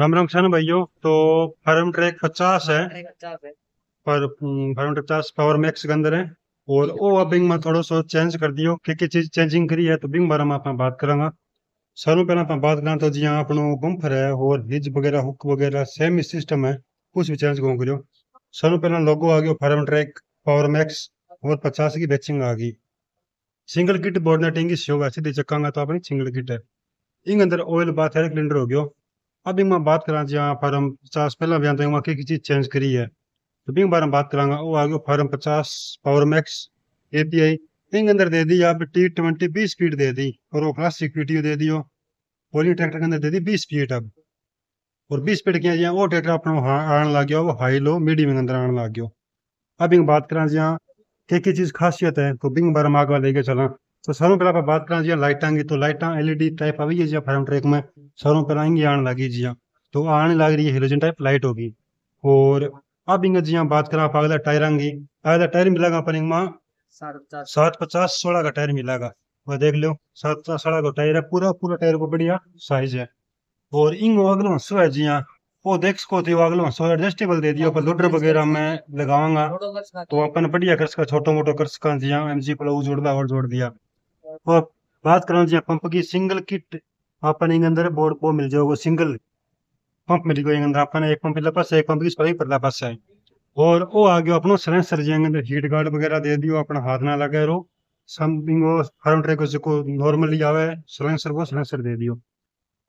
राम राम किसान भाइयों। तो फार्मट्रैक 50 है पर फार्मट्रैक 50 पावरमैक्स के अंदर है और वो बिंग में थोड़ा सो चेंज कर दियो के चीज चेंजिंग करी है तो बिंग बारे में आप बात करेंगे। सारों पहला आप बात करें तो जी अपनो बम्पर है और हिज वगैरह हुक वगैरह सेम ही सिस्टम है, कुछ भी चेंज कौन करो। सारों पहला लोगो आ गयो फार्मट्रैक पावरमैक्स और 50 की बैचिंग आ गई। सिंगल किट बोर्ड ने टेंगी शो है, सीधे चक्कांगा तो अपनी सिंगल किट है। इन अंदर ऑयल बात है सिलेंडर हो गयो। अभी मैं बात करा जी फार्म 50 पहला बयान तो की चीज चेंज करी है तो बिंग बारे में बात करांगा। वो आ गयो फार्म 50 पावरमैक्स एपीआई बिंग अंदर दे दी आप T20 20 स्पीड दे दी और वो क्लासिक वीडियो दे दियो पोलिंग ट्रैक्टर के अंदर दे दी 20 स्पीड। अब और 20 स्पीड क्या जी वो ट्रैक्टर अपना आने लग गया, वो हाई लो मीडियम के अंदर आने लग गया। अब बिंग बात करा जी क्या चीज़ खासियत है तो बिंग बारे में आगे लेके चला। तो सारों पहला आप बात करा जी लाइटा की, तो लाइटा LED टाइप आई है जी फार्मट्रैक में। सारों पहला इंगी आने लगी जी तो आने लग रही है हेलोजन टाइप लाइट होगी। और अब इंग जी बात करा आप अगला टायरों की, अगला टायर मिलेगा अपन में 750 16 का टायर मिलेगा। वह देख लो 750 16 का टायर है, पूरा पूरा टायर को बढ़िया साइज है। और इंग अगलो हंसो है जी वो देख सको थी, अगलो हंसो एडजस्टेबल दे दिया लोडर वगैरह में लगाऊंगा तो अपन बढ़िया कर सका, छोटो मोटो कर सका जी MG प्लाउ जोड़दा और जोड़ दिया। और बात करो जी पंप की सिंगल किट अपन इंग अंदर बोर्ड को मिल जाओगे, सिंगल पंप मिल गए अंदर अपन एक पंप ले पास एक पंप की सही परला पास है। और वो आ गया अपनो सेंसर जी अंदर हीट गार्ड वगैरह दे दियो अपना हाथ ना लगे रो समथिंग। वो फार्मट्रैक को नॉर्मली आवे सेंसर वो सेंसर दे दियो।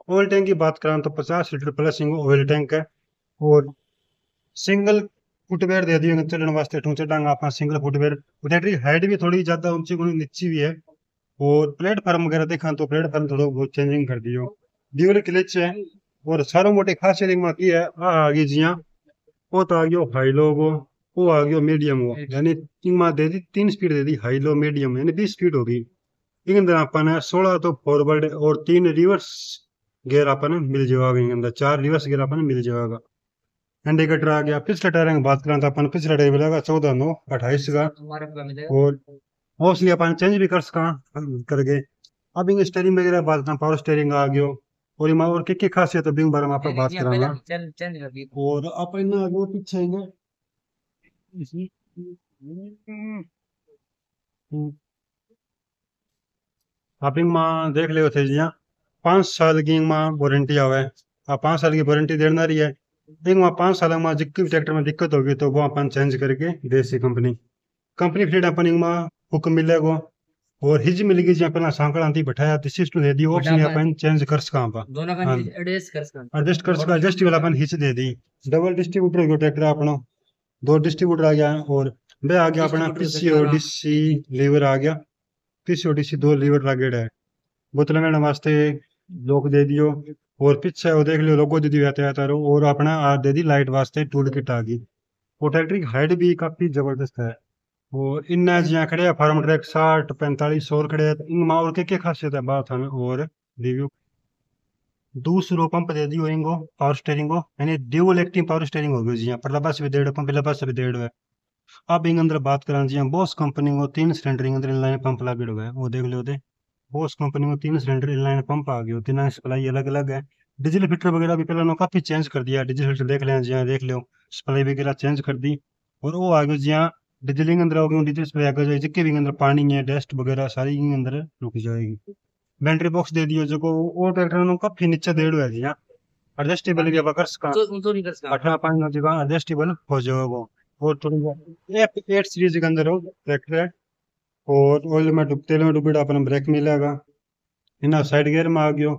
ऑयल टैंक की बात करा तो 50 लीटर प्लस इंगो ऑयल टैंक है और सिंगल फुटवेयर दे दियो चलने वास्ते ठूंचे डांग अपना सिंगल फुटवेयर। बैटरी हाइट भी थोड़ी ज्यादा ऊंची गुणी नीची भी है। और प्लेटफार्म वगैरह देखा तो प्लेटफार्म थोड़ा बहुत चेंजिंग कर दियो। ड्यूअल क्लच है और सारो मोटे खास में की है आ गई जी वो तो आ गयो हाई लो वो आ गयो मीडियम वो यानी दे दी 3 स्पीड दे दी हाई लो मीडियम यानी 20 स्पीड होगी। इन अंदर अपन 16 तो फॉरवर्ड और 3 रिवर्स गियर अपन मिल जाएगा। इन अंदर 4 रिवर्स गियर अपन मिल जाएगा। इंडिकेटर आ गया। पिछले टायर की बात करें तो अपन पिछला टायर मिलेगा 14/9 28 का और मोस्टली अपन चेंज भी कर सका कर गए। अब इन स्टेयरिंग वगैरह बात करें पावर स्टेयरिंग आ गयो और के खासियत तो बिंग बारे में आपका बात कराना। और अपन आगे पीछे आप देख ले थे जी 5 साल की वारंटी आवे। आप 5 साल की वारंटी देना रही है। बिंग 5 साल में जितनी भी ट्रैक्टर में दिक्कत होगी तो वो अपन चेंज करके देसी कंपनी फ्लेट अपन इंगमा हुक्म मिलेगा। और हिज मिल गई जी अपना सांकड़ांती बैठाया तो सिस्टम दे दी ऑप्शन अपन चेंज कर सका आपा दोनों का एडजस्ट कर सका एडजस्ट वाला अपन हिज दे दी। डबल डिस्ट्रीब्यूटर को ट्रैक्टर अपना 2 डिस्ट्रीब्यूटर आ गया और बे आ गया अपना PCODC लीवर आ गया। PCODC 2 लीवर लागेड़ा है बोतल में नमस्ते लोग दे दियो। और पीछे वो देख लियो लोगो दे दियो आता रो। और अपना आ दे दी लाइट वास्ते टूल किट आ गई। वो ट्रैक्टर की हाइट भी काफी जबरदस्त है। और इन्ना जिया खड़े फार्मट्रैक 60 45 100 खड़े इनमें और के खासियत है बात हमें। और रिव्यू दूसरो पंप दे दियो इंगो पावर स्टेयरिंग को यानी ड्यूअल एक्टिंग पावर स्टेयरिंग हो गई जी पर लबास भी डेढ़ पंप लबास भी डेढ़ है। अब इंग अंदर बात करा जी बॉस कंपनी को 3 सिलेंडर अंदर इनलाइन पंप लगे हुए है। वो देख लो थे बॉस कंपनी को 3 सिलेंडर इनलाइन पंप आ गए। 3 सप्लाई अलग अलग है। डीजल फिल्टर वगैरह भी पहले काफी चेंज कर दिया। डीजल फिल्टर देख लें जी देख लो सप्लाई वगैरह चेंज कर दी। और वो आ गए जी डीजलिंग अंदर हो गई डीजल स्प्रे आगे जिसके भी अंदर पानी है डस्ट वगैरह सारी अंदर रुक जाएगी। बैटरी बॉक्स दे दियो जो और ट्रैक्टर काफी नीचे दे है जी एडजस्टेबल भी आप कर सका 18 5 जगह एडजस्टेबल हो जाएगा। और थोड़ी 8 सीरीज के अंदर हो ट्रैक्टर है। और ऑयल में डूब तेल में डूबेगा अपना ब्रेक मिलेगा। इना साइड गियर में आ गयो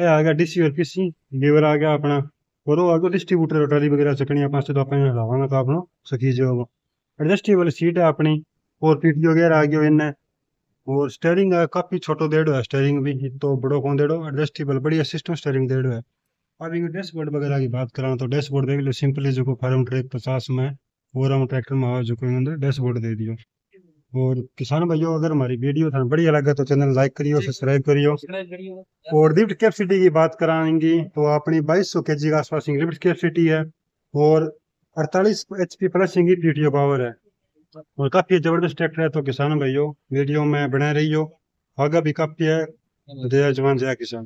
ये आ गया DC और PC लीवर आ गया अपना। और वो आ गया डिस्ट्रीब्यूटर ट्राली वगैरह चकनी पास तो अपने हलावाना तो अपना सकी जाएगा। एडजस्टेबल सीट है अपनी। और पीटीओ गियर आ गयो इन्हें। और स्टेयरिंग काफी छोटो देड़ो है। स्टेयरिंग भी तो बड़ो कौन देड़ो एडजस्टेबल बढ़िया सिस्टम स्टेयरिंग देड़ो है। अब इन डैशबोर्ड वगैरह की बात करा तो डैशबोर्ड देख लो सिंपली जो फार्मट्रैक 50 में और हम ट्रैक्टर में आओ जो अंदर डैशबोर्ड दे दियो। और किसान भाइयों अगर हमारी वीडियो थाने बढ़िया लगा तो चैनल लाइक करियो सब्सक्राइब करियो। और लिफ्ट कैपेसिटी की बात कराएंगी तो अपनी 2200 kg के आसपास लिफ्ट कैपेसिटी है। और 48 HP प्लस की पीटीओ पावर है। और काफी जबरदस्त ट्रैक्टर है। तो किसान भाइयों वीडियो में बने रहियो आगे भी काफी है। जय जवान जय किसान।